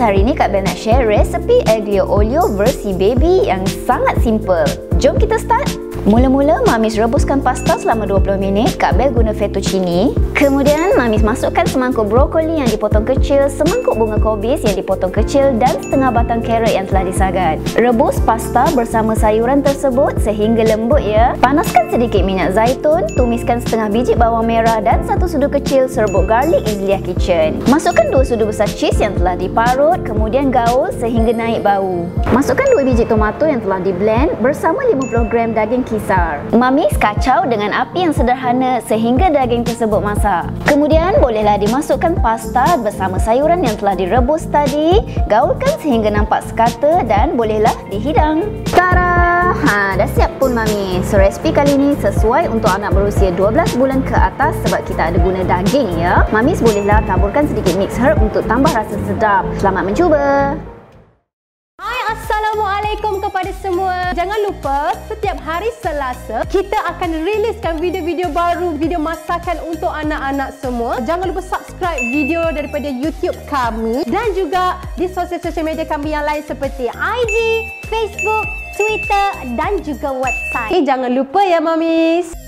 hari ni Kak Bella nak share resepi Aglio Olio versi baby yang sangat simple. Jom kita start! Mula-mula, Mamis rebuskan pasta selama 20 minit. Kak Bel guna fettuccine. Kemudian, Mamis masukkan semangkuk brokoli yang dipotong kecil, semangkuk bunga kobis yang dipotong kecil dan setengah batang carrot yang telah disagan. Rebus pasta bersama sayuran tersebut sehingga lembut ya. Panaskan sedikit minyak zaitun, tumiskan setengah biji bawang merah dan satu sudu kecil serbuk garlic Izliyah Kitchen. Masukkan 2 sudu besar cheese yang telah diparut, kemudian gaul sehingga naik bau. Masukkan 2 biji tomato yang telah diblend bersama 50 gram daging kisar. Mamis kacau dengan api yang sederhana sehingga daging tersebut masak. Kemudian bolehlah dimasukkan pasta bersama sayuran yang telah direbus tadi, gaulkan sehingga nampak sekata dan bolehlah dihidang. Tara! Dah siap pun Mamis. So, resipi kali ini sesuai untuk anak berusia 12 bulan ke atas sebab kita ada guna daging ya. Mamis bolehlah taburkan sedikit mix herb untuk tambah rasa sedap. Selamat mencuba! Assalamualaikum kepada semua. Jangan lupa setiap hari Selasa kita akan riliskan video-video baru, video masakan untuk anak-anak semua. Jangan lupa subscribe video daripada YouTube kami dan juga di sosial media kami yang lain seperti IG, Facebook, Twitter dan juga website. Jangan lupa ya Mamis.